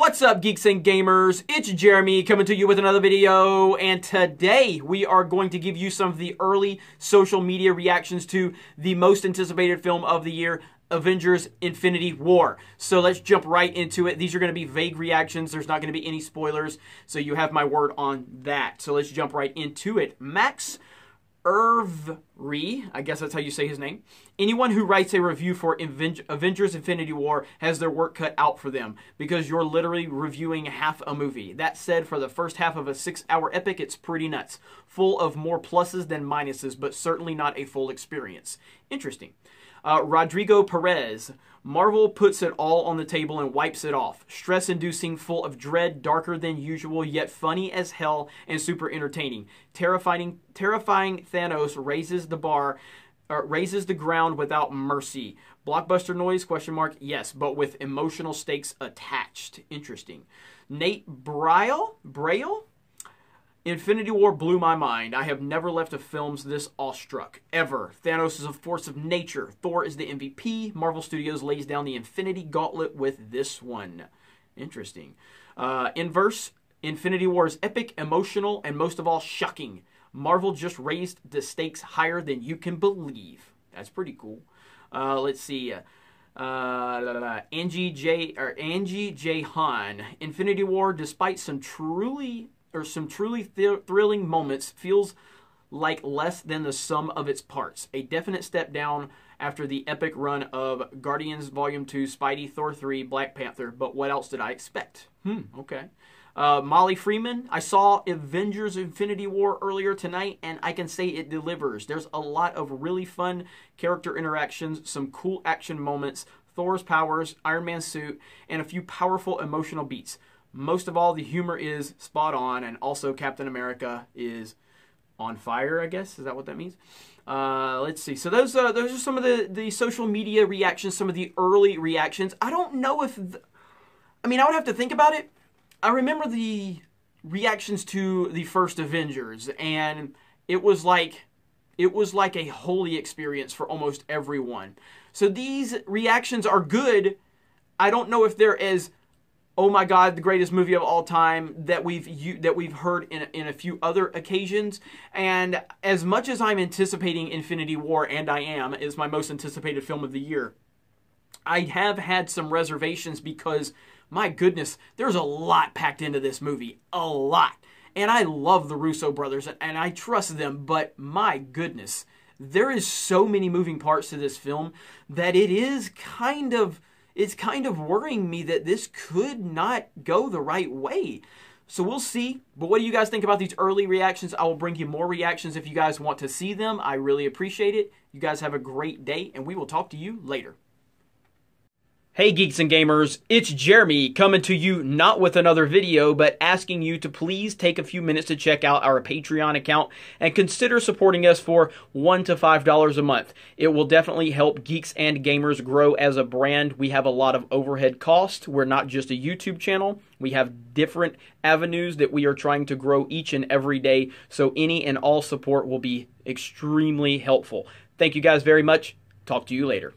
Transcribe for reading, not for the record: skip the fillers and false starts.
What's up, Geeks and Gamers? It's Jeremy coming to you with another video, and today we are going to give you some of the early social media reactions to the most anticipated film of the year, Avengers Infinity War. So let's jump right into it. These are going to be vague reactions. There's not going to be any spoilers, so you have my word on that. So let's jump right into it. Max Irvery, I guess that's how you say his name. Anyone who writes a review for Avengers Infinity War has their work cut out for them, because you're literally reviewing half a movie. That said, for the first half of a 6-hour epic, it's pretty nuts. Full of more pluses than minuses, but certainly not a full experience. Interesting. Rodrigo Perez. Marvel puts it all on the table and wipes it off. Stress-inducing, full of dread, darker than usual, yet funny as hell and super entertaining. Terrifying Thanos raises the bar, raises the ground without mercy. Blockbuster noise, question mark, yes, but with emotional stakes attached. Interesting. Nate Braille? Infinity War blew my mind. I have never left a film this awestruck, ever. Thanos is a force of nature. Thor is the MVP. Marvel Studios lays down the Infinity Gauntlet with this one. Interesting. Inverse, Infinity War is epic, emotional, and most of all, shocking. Marvel just raised the stakes higher than you can believe. That's pretty cool. Let's see. Angie J Han. Infinity War, despite some truly thrilling moments, feels like less than the sum of its parts. A definite step down after the epic run of Guardians Volume 2, Spidey, Thor 3, Black Panther, but what else did I expect? Okay. Molly Freeman, I saw Avengers Infinity War earlier tonight, and I can say it delivers. There's a lot of really fun character interactions, some cool action moments, Thor's powers, Iron Man's suit, and a few powerful emotional beats. Most of all, the humor is spot on, and also Captain America is on fire, I guess. Is that what that means? Let's see. So those are some of the social media reactions, some of the early reactions. I don't know if... I would have to think about it. I remember the reactions to the first Avengers, and it was like a holy experience for almost everyone. So these reactions are good. I don't know if they're as... oh my God, the greatest movie of all time that we've heard in a few other occasions. And as much as I'm anticipating Infinity War, and I am, is my most anticipated film of the year, I have had some reservations because, my goodness, there's a lot packed into this movie. A lot. And I love the Russo brothers, and I trust them, but my goodness, there is so many moving parts to this film that it is kind of... it's kind of worrying me that this could not go the right way. So we'll see. But what do you guys think about these early reactions? I will bring you more reactions if you guys want to see them. I really appreciate it. You guys have a great day, and we will talk to you later. Hey Geeks and Gamers, it's Jeremy coming to you not with another video, but asking you to please take a few minutes to check out our Patreon account and consider supporting us for $1 to $5 a month. It will definitely help Geeks and Gamers grow as a brand. We have a lot of overhead costs. We're not just a YouTube channel. We have different avenues that we are trying to grow each and every day, so any and all support will be extremely helpful. Thank you guys very much. Talk to you later.